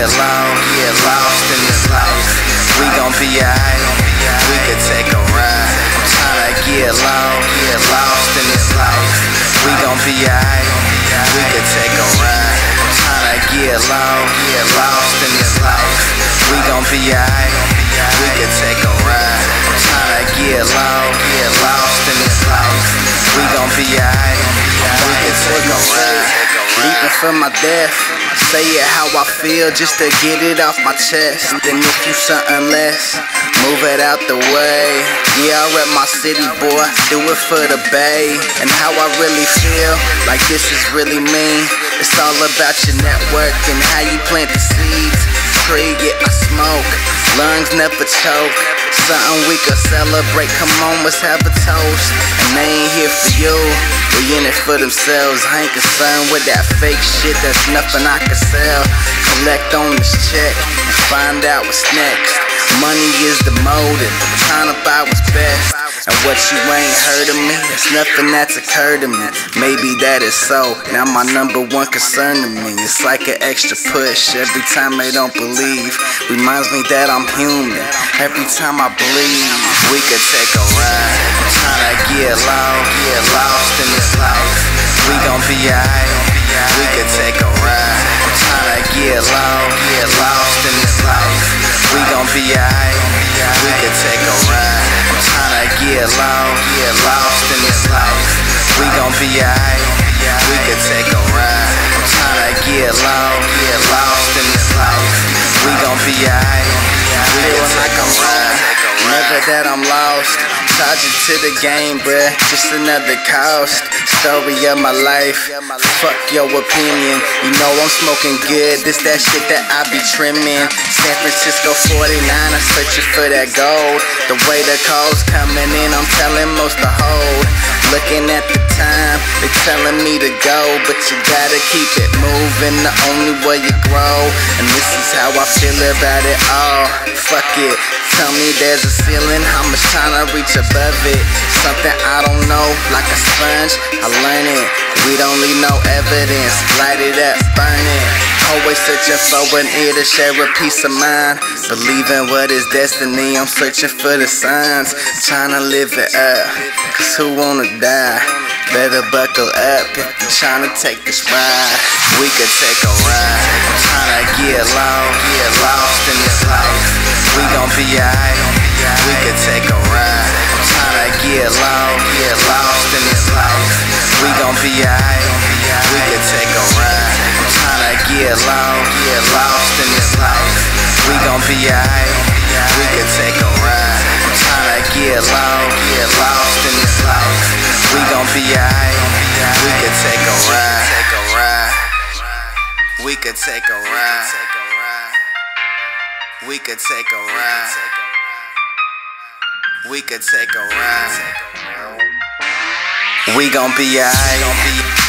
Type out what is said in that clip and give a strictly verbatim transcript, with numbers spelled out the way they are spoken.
get lost, get lost in this life. We gon' be alright, we could take a ride. I'm tryna get lost, get lost in this life. We gon' be alright, we could take a ride. I'm tryna get lost, get lost in this life. We gon' be alright, we could take a ride. I'm tryna get lost, get lost in this life. We gon' be alright, we could take a ride. Leaping for my death, say it how I feel just to get it off my chest. Then if you something less, move it out the way. Yeah, I rep my city, boy, do it for the bay. And how I really feel, like this is really me. It's all about your network and how you plant the seeds. Tree, yeah, I smoke, lungs never choke. Something we could celebrate, come on, let's have a toast. And they ain't here for you, they in it for themselves. I ain't concerned with that fake shit, that's nothing I can sell. Collect on this check and find out what's next. Money is the motive, trying to buy what's best. And what you ain't heard of me, it's nothing that's occurred to me. Maybe that is so, now my number one concern to me. It's like an extra push every time they don't believe. Reminds me that I'm human every time I believe. We could take a ride, I'm trying to get lost, get lost in this life. We gon' be alright, we could take a ride. I'm trying to get lost, get lost in this life. We gon' be alright, we could take a ride. I'm tryna get lost, get lost in this life. We gon' be alright, we could take a ride. I'm tryna get lost, get lost in this life. We gon' be alright, we could take a ride. Never that I'm lost. Charge it to the game, bruh, just another cost. Story of my life, fuck your opinion. You know I'm smoking good, this that shit that I be trimming. San Francisco forty-nine, I'm searching for that gold. The way the calls coming in, I'm telling most to hold. Looking at the time, they telling me to go. But you gotta keep it moving, the only way you grow. And this is how I feel about it all, fuck it. Tell me there's a ceiling, I'm just tryna reach above it. Something I don't know, like a sponge, I learn it. We don't need no evidence, light it up, burn it. Always searching for an ear to share a peace of mind. Believing what is destiny, I'm searching for the signs. Tryna live it up, cause who wanna die? Better buckle up if you're tryna take this ride. We could take a ride, I'm tryna get lost, get lost in this life. We gon' be alright, we could take a ride. I'm tryna get lost, get lost in this life. We gon' be alright, we could take a ride. I'm tryna get lost, get lost in this life. We gon' be alright, we could take a ride. I'm tryna get lost, get lost in this life. We gon' be alright, we could take a ride. We could take a ride. We could take a ride. We could take a ride. We gon' be alright.